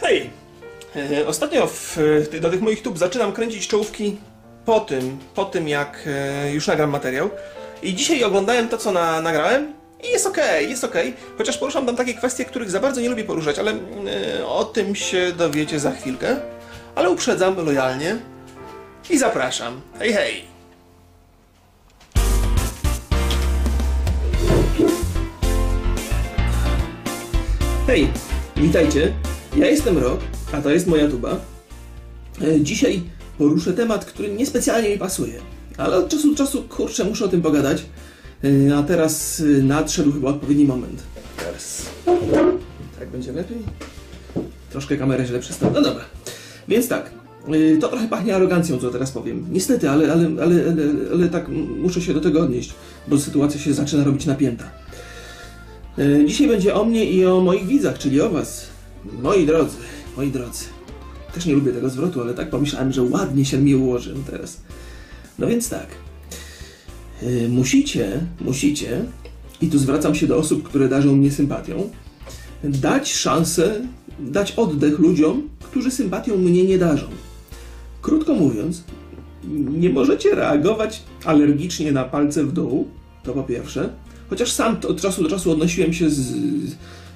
Hej! Ostatnio do tych moich tub zaczynam kręcić czołówki po tym jak już nagram materiał. I dzisiaj oglądałem to, co nagrałem i jest okej, jest okej. Chociaż poruszam tam takie kwestie, których za bardzo nie lubię poruszać, ale o tym się dowiecie za chwilkę. Ale uprzedzam lojalnie i zapraszam. Hej, hej! Hej, witajcie, ja jestem Rok, a to jest Moja Tuba. Dzisiaj poruszę temat, który niespecjalnie mi pasuje, ale od czasu do czasu, kurczę, muszę o tym pogadać, a teraz nadszedł chyba odpowiedni moment. Teraz. Tak będzie lepiej. Troszkę kamerę źle przestałem. No dobra. Więc tak, to trochę pachnie arogancją, co teraz powiem. Niestety, ale tak muszę się do tego odnieść, bo sytuacja się zaczyna robić napięta. Dzisiaj będzie o mnie i o moich widzach, czyli o was. Moi drodzy. Też nie lubię tego zwrotu, ale tak pomyślałem, że ładnie się mi ułożył teraz. No więc tak. Musicie, i tu zwracam się do osób, które darzą mnie sympatią, dać szansę, dać oddech ludziom, którzy sympatią mnie nie darzą. Krótko mówiąc, nie możecie reagować alergicznie na palce w dół, to po pierwsze. Chociaż sam od czasu do czasu odnosiłem się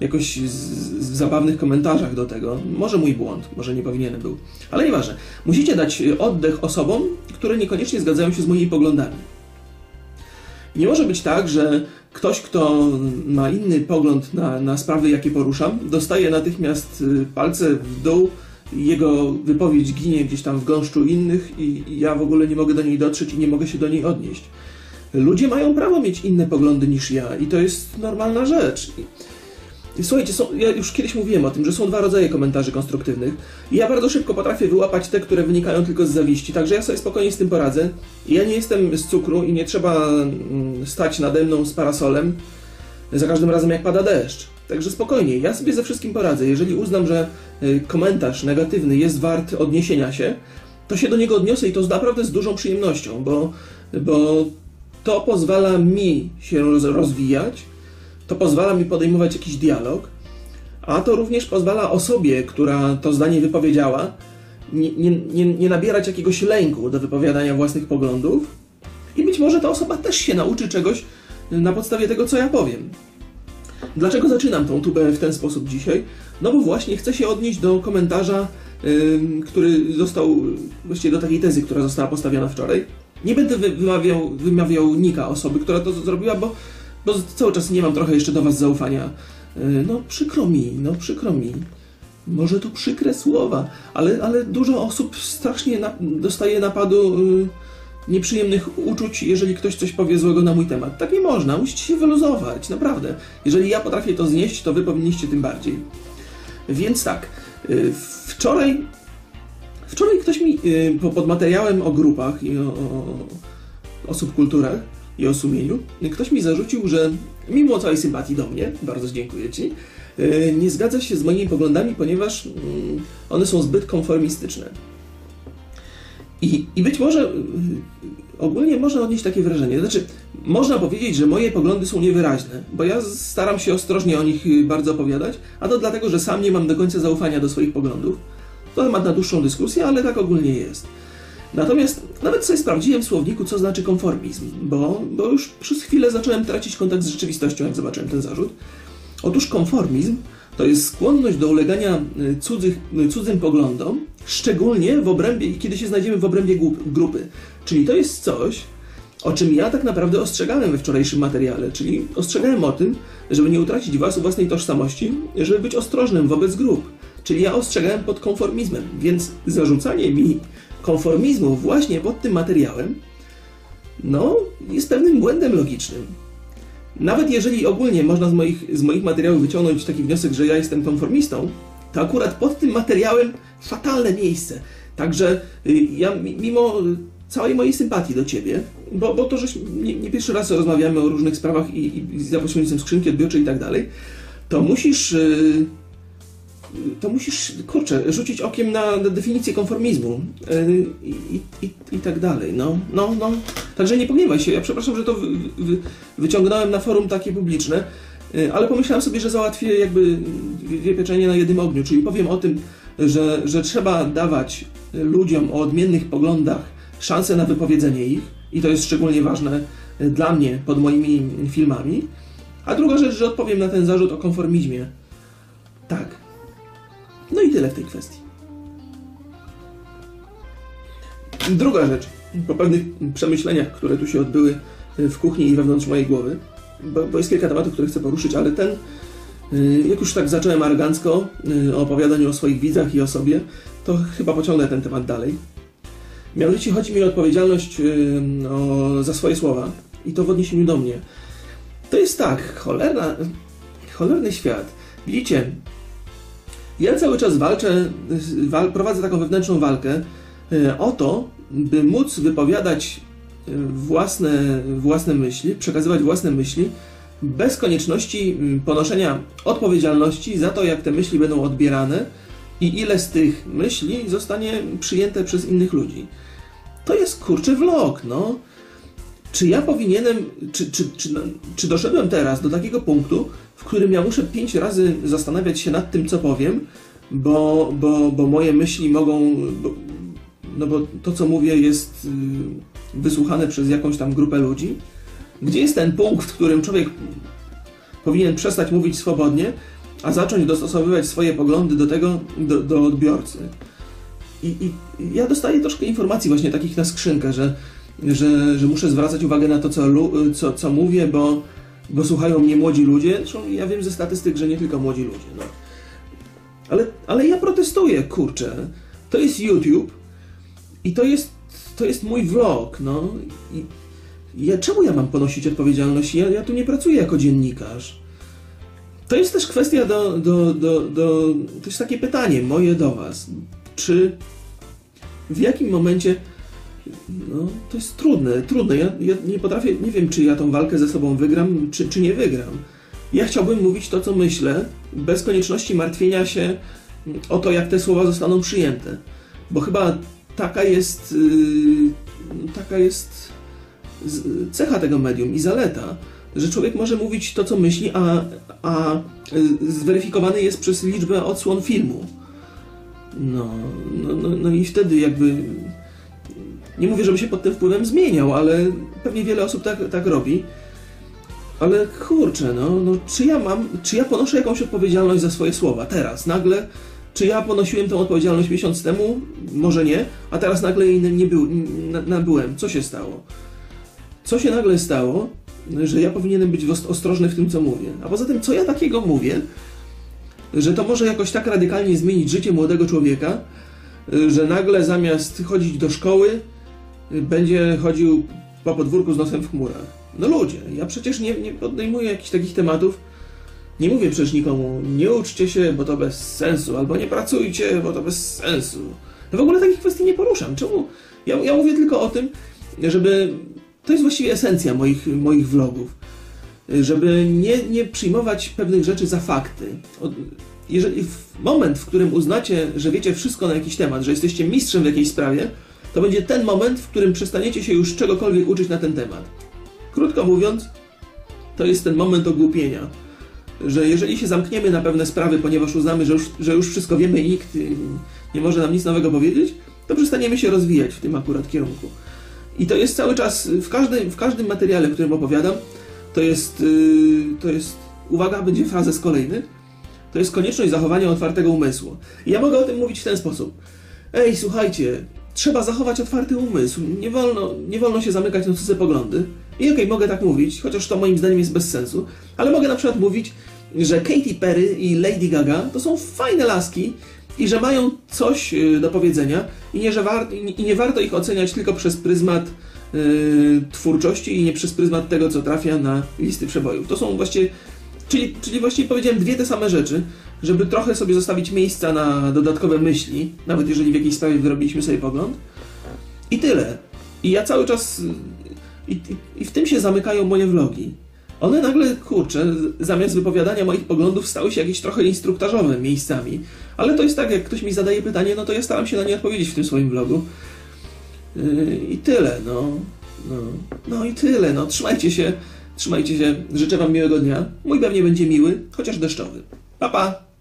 jakoś w zabawnych komentarzach do tego. Może mój błąd, może nie powinienem był. Ale nieważne. Musicie dać oddech osobom, które niekoniecznie zgadzają się z moimi poglądami. Nie może być tak, że ktoś, kto ma inny pogląd na sprawy, jakie poruszam, dostaje natychmiast palce w dół, jego wypowiedź ginie gdzieś tam w gąszczu innych i ja w ogóle nie mogę do niej dotrzeć i nie mogę się do niej odnieść. Ludzie mają prawo mieć inne poglądy niż ja i to jest normalna rzecz. Słuchajcie, ja już kiedyś mówiłem o tym, że są dwa rodzaje komentarzy konstruktywnych i ja bardzo szybko potrafię wyłapać te, które wynikają tylko z zawiści, także ja sobie spokojnie z tym poradzę. Ja nie jestem z cukru i nie trzeba stać nade mną z parasolem za każdym razem, jak pada deszcz. Także spokojnie, ja sobie ze wszystkim poradzę. Jeżeli uznam, że komentarz negatywny jest wart odniesienia się, to się do niego odniosę i to naprawdę z dużą przyjemnością, bo to pozwala mi się rozwijać, to pozwala mi podejmować jakiś dialog, a to również pozwala osobie, która to zdanie wypowiedziała, nie nabierać jakiegoś lęku do wypowiadania własnych poglądów i być może ta osoba też się nauczy czegoś na podstawie tego, co ja powiem. Dlaczego zaczynam tą tubę w ten sposób dzisiaj? No bo właśnie chcę się odnieść do komentarza, który został, właściwie do takiej tezy, która została postawiona wczoraj. Nie będę wymawiał nika osoby, która to zrobiła, bo cały czas nie mam trochę jeszcze do was zaufania. No przykro mi. Może to przykre słowa, ale dużo osób strasznie dostaje napadu nieprzyjemnych uczuć, jeżeli ktoś coś powie złego na mój temat. Tak nie można, musicie się wyluzować, naprawdę. Jeżeli ja potrafię to znieść, to wy powinniście tym bardziej. Więc tak, Wczoraj ktoś mi pod materiałem o grupach i o subkulturach i o sumieniu, ktoś mi zarzucił, że mimo całej sympatii do mnie, bardzo dziękuję ci, nie zgadza się z moimi poglądami, ponieważ one są zbyt konformistyczne. I być może ogólnie można odnieść takie wrażenie, znaczy można powiedzieć, że moje poglądy są niewyraźne, bo ja staram się ostrożnie o nich bardzo opowiadać, a to dlatego, że sam nie mam do końca zaufania do swoich poglądów. To temat na dłuższą dyskusję, ale tak ogólnie jest. Natomiast nawet sobie sprawdziłem w słowniku, co znaczy konformizm, bo już przez chwilę zacząłem tracić kontakt z rzeczywistością, jak zobaczyłem ten zarzut. Otóż konformizm to jest skłonność do ulegania cudzym poglądom, szczególnie w obrębie, kiedy się znajdziemy w obrębie grupy. Czyli to jest coś, o czym ja tak naprawdę ostrzegałem we wczorajszym materiale, czyli ostrzegałem o tym, żeby nie utracić własnej tożsamości, żeby być ostrożnym wobec grup. Czyli ja ostrzegałem pod konformizmem, więc zarzucanie mi konformizmu właśnie pod tym materiałem, no, jest pewnym błędem logicznym. Nawet jeżeli ogólnie można z moich materiałów wyciągnąć taki wniosek, że ja jestem konformistą, to akurat pod tym materiałem fatalne miejsce. Także ja mimo całej mojej sympatii do ciebie, bo to, że nie pierwszy raz rozmawiamy o różnych sprawach i za pośrednictwem skrzynki odbiorczej i tak dalej, to musisz, kurczę, rzucić okiem na definicję konformizmu i tak dalej, no. Także nie pogniewaj się, ja przepraszam, że to wyciągnąłem na forum takie publiczne, Ale pomyślałem sobie, że załatwię jakby pieczenie na jednym ogniu, czyli powiem o tym, że trzeba dawać ludziom o odmiennych poglądach szansę na wypowiedzenie ich i to jest szczególnie ważne dla mnie pod moimi filmami. A druga rzecz, że odpowiem na ten zarzut o konformizmie. Tak. No i tyle w tej kwestii. Druga rzecz, po pewnych przemyśleniach, które tu się odbyły w kuchni i wewnątrz mojej głowy, bo jest kilka tematów, które chcę poruszyć, ale ten, jak już tak zacząłem arogancko o opowiadaniu o swoich widzach i o sobie, to chyba pociągnę ten temat dalej. Mianowicie chodzi mi o odpowiedzialność za swoje słowa i to w odniesieniu do mnie. To jest tak, cholerny świat. Widzicie, ja cały czas walczę, prowadzę taką wewnętrzną walkę o to, by móc wypowiadać własne myśli, przekazywać własne myśli bez konieczności ponoszenia odpowiedzialności za to, jak te myśli będą odbierane i ile z tych myśli zostanie przyjęte przez innych ludzi. To jest kurczę vlog, no. Czy ja powinienem, czy doszedłem teraz do takiego punktu, w którym ja muszę 5 razy zastanawiać się nad tym, co powiem, bo moje myśli mogą... No bo to, co mówię, jest wysłuchane przez jakąś tam grupę ludzi. Gdzie jest ten punkt, w którym człowiek powinien przestać mówić swobodnie, a zacząć dostosowywać swoje poglądy do tego, do odbiorcy? I ja dostaję troszkę informacji właśnie takich na skrzynkę, że muszę zwracać uwagę na to, co mówię, bo słuchają mnie młodzi ludzie. Zresztą ja wiem ze statystyk, że nie tylko młodzi ludzie. No. Ale ja protestuję, kurczę. To jest YouTube i to jest mój vlog. No. Czemu ja mam ponosić odpowiedzialność? Ja tu nie pracuję jako dziennikarz. To jest też kwestia to jest takie pytanie moje do was. Czy w jakim momencie... No, to jest trudne. Ja nie potrafię, nie wiem, czy ja tą walkę ze sobą wygram, czy nie wygram. Ja chciałbym mówić to, co myślę, bez konieczności martwienia się o to, jak te słowa zostaną przyjęte. Bo chyba taka jest cecha tego medium i zaleta, że człowiek może mówić to, co myśli, a zweryfikowany jest przez liczbę odsłon filmu. No i wtedy jakby... Nie mówię, żeby się pod tym wpływem zmieniał, ale pewnie wiele osób tak robi. Ale kurczę, no czy ja ponoszę jakąś odpowiedzialność za swoje słowa teraz, nagle? Czy ja ponosiłem tę odpowiedzialność miesiąc temu? Może nie, a teraz nagle jej nabyłem. Co się stało? Co się nagle stało, że ja powinienem być ostrożny w tym, co mówię? A poza tym, co ja takiego mówię, że to może jakoś tak radykalnie zmienić życie młodego człowieka, że nagle zamiast chodzić do szkoły, będzie chodził po podwórku z nosem w chmurach. No ludzie, ja przecież nie podejmuję jakichś takich tematów. Nie mówię przecież nikomu, nie uczcie się, bo to bez sensu, albo nie pracujcie, bo to bez sensu. Ja w ogóle takich kwestii nie poruszam. Czemu? Ja mówię tylko o tym, żeby... To jest właściwie esencja moich vlogów. Żeby nie przyjmować pewnych rzeczy za fakty. Jeżeli w moment, w którym uznacie, że wiecie wszystko na jakiś temat, że jesteście mistrzem w jakiejś sprawie, to będzie ten moment, w którym przestaniecie się już czegokolwiek uczyć na ten temat. Krótko mówiąc, to jest ten moment ogłupienia, że jeżeli się zamkniemy na pewne sprawy, ponieważ uznamy, że już wszystko wiemy i nikt nie może nam nic nowego powiedzieć, to przestaniemy się rozwijać w tym akurat kierunku. I to jest cały czas, w każdym materiale, w którym opowiadam, to jest uwaga, będzie fraza z kolejnych, to jest konieczność zachowania otwartego umysłu. I ja mogę o tym mówić w ten sposób. Ej, słuchajcie, trzeba zachować otwarty umysł. Nie wolno się zamykać na cudze poglądy. I okej, mogę tak mówić, chociaż to moim zdaniem jest bez sensu. Ale mogę na przykład mówić, że Katy Perry i Lady Gaga to są fajne laski i że mają coś do powiedzenia i nie warto ich oceniać tylko przez pryzmat twórczości i nie przez pryzmat tego, co trafia na listy przebojów. To są właściwie... Czyli właściwie powiedziałem dwie te same rzeczy, żeby trochę sobie zostawić miejsca na dodatkowe myśli, nawet jeżeli w jakiejś sprawie wyrobiliśmy sobie pogląd. I tyle. I ja cały czas... I w tym się zamykają moje vlogi. One nagle, kurczę, zamiast wypowiadania moich poglądów stały się jakieś trochę instruktażowe miejscami. Ale to jest tak, jak ktoś mi zadaje pytanie, no to ja staram się na nie odpowiedzieć w tym swoim vlogu. I tyle, no. Trzymajcie się. Trzymajcie się, życzę wam miłego dnia. Mój pewnie będzie miły, chociaż deszczowy. Pa, pa!